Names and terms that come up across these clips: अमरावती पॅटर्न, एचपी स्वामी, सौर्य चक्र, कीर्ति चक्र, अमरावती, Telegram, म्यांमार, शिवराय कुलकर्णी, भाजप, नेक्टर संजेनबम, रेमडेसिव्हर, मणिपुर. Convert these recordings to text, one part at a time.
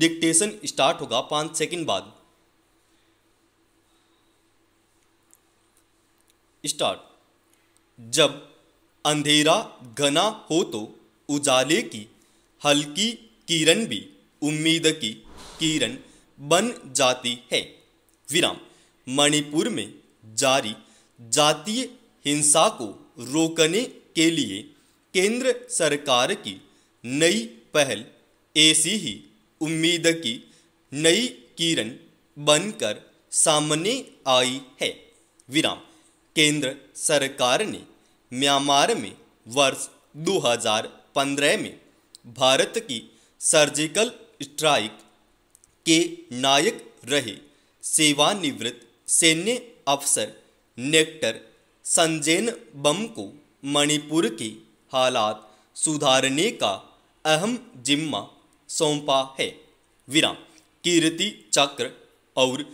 Dictation start होगा 5 second बाद। Start. जब अंधेरा घना हो तो उजाले की हल्की किरण भी उम्मीद की किरण बन जाती है। विराम। मणिपुर में जारी जातीय हिंसा को रोकने के लिए केंद्र सरकार की नई पहल ऐसी ही उम्मीद की नई किरण बनकर सामने आई है। विराम। केंद्र सरकार ने म्यांमार में वर्ष 2015 में भारत की सर्जिकल स्ट्राइक के नायक रहे सेवानिवृत्त सैन्य अफसर नेक्टर संजेनबम को मणिपुर के हालात सुधारने का अहम जिम्मा सौंपा है। विराम। कीर्ति चक्र और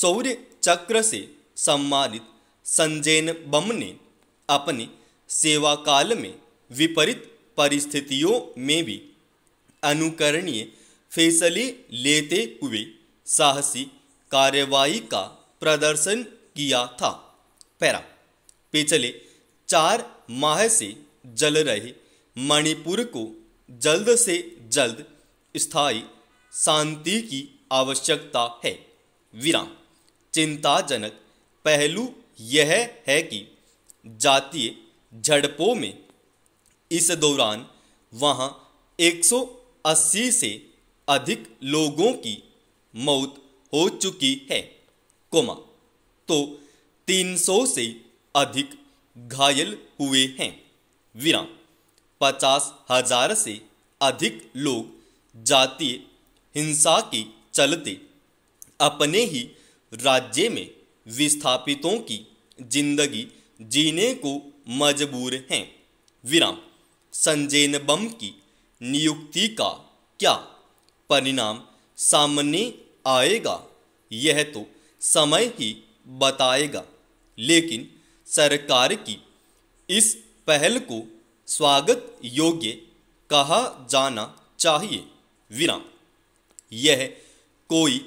सौर्य चक्र से सम्मानित संजेनबम ने अपने सेवाकाल में विपरीत परिस्थितियों में भी अनुकरणीय फैसले लेते हुए साहसी कार्रवाई का प्रदर्शन किया था। पैरा। पिछले 4 माह से जल रहे मणिपुर को जल्द से जल्द स्थायी शांति की आवश्यकता है। विराम। चिंताजनक पहलू यह है कि जातीय झड़पों में इस दौरान वहां 180 से अधिक लोगों की मौत हो चुकी है, कोमा, तो 300 से अधिक घायल हुए हैं। विराम। 50,000 से अधिक लोग जातीय हिंसा के चलते अपने ही राज्य में विस्थापितों की जिंदगी जीने को मजबूर हैं। विराम। संजेनबम की नियुक्ति का क्या परिणाम सामने आएगा यह तो समय ही बताएगा, लेकिन सरकार की इस पहल को स्वागत योग्य कहा जाना चाहिए। विराम। यह कोई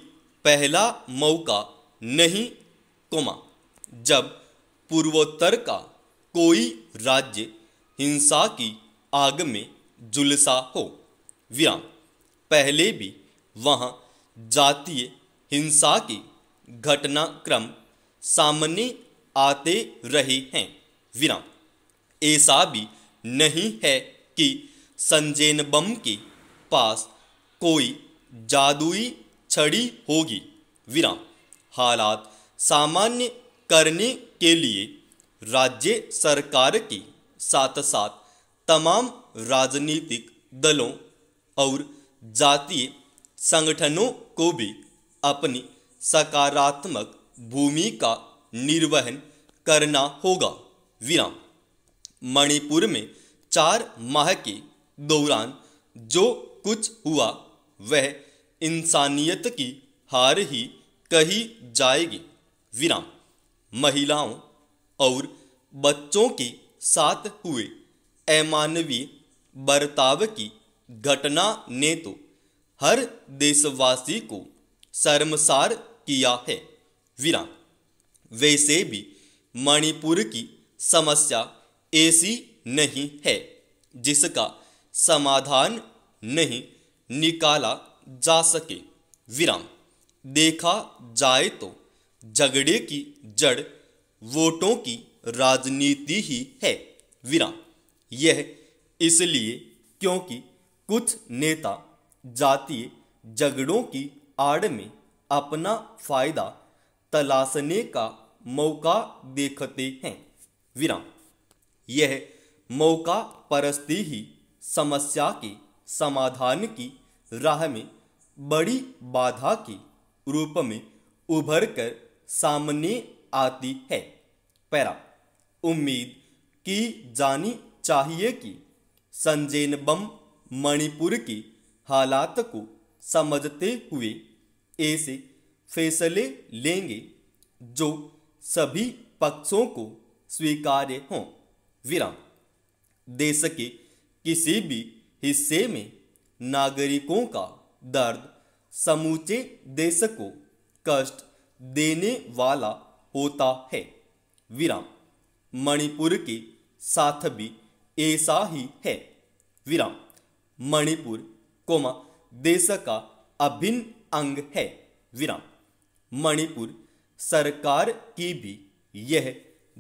पहला मौका नहीं, कोमा, जब पूर्वोत्तर का कोई राज्य हिंसा की आग में झुलसा हो। विराम। पहले भी वहाँ जातीय हिंसा की घटनाक्रम सामने आते रहे हैं। विराम। ऐसा भी नहीं है कि संजेनबम के पास कोई जादुई छड़ी होगी। विराम। हालात सामान्य करने के लिए राज्य सरकार के साथ साथ तमाम राजनीतिक दलों और जातीय संगठनों को भी अपनी सकारात्मक भूमिका निर्वहन करना होगा। विराम। मणिपुर में 4 माह के दौरान जो कुछ हुआ वह इंसानियत की हार ही कही जाएगी। विराम। महिलाओं और बच्चों के साथ हुए अमानवीय बर्ताव की घटना ने तो हर देशवासी को शर्मसार किया है। विराम। वैसे भी मणिपुर की समस्या ऐसी नहीं है जिसका समाधान नहीं निकाला जा सके। विराम। देखा जाए तो झगड़े की जड़ वोटों की राजनीति ही है। विराम। यह इसलिए क्योंकि कुछ नेता जातीय झगड़ों की आड़ में अपना फायदा तलाशने का मौका देखते हैं। विराम। यह मौका परस्ती ही समस्या के समाधान की राह में बड़ी बाधा के रूप में उभर कर सामने आती है। पैरा। उम्मीद की जानी चाहिए कि संजेनबम मणिपुर के हालात को समझते हुए ऐसे फैसले लेंगे जो सभी पक्षों को स्वीकार्य हों। विराम। देश के किसी भी हिस्से में नागरिकों का दर्द समूचे देश को कष्ट देने वाला होता है। विराम। मणिपुर के साथ भी ऐसा ही है। विराम। मणिपुर कोमा देश का अभिन्न अंग है। विराम। मणिपुर सरकार की भी यह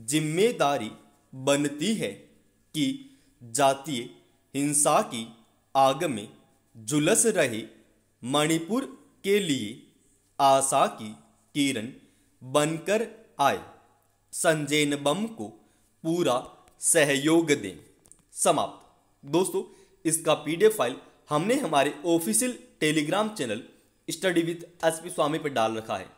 जिम्मेदारी बनती है कि जातीय हिंसा की आग में झुलस रहे मणिपुर के लिए आशा की किरण बनकर आए। संजेनबम को पूरा सहयोग दें। समाप्त। दोस्तों, इसका पीडीएफ फाइल हमने हमारे official Telegram channel study with एचपी स्वामी पर डाल रखा है।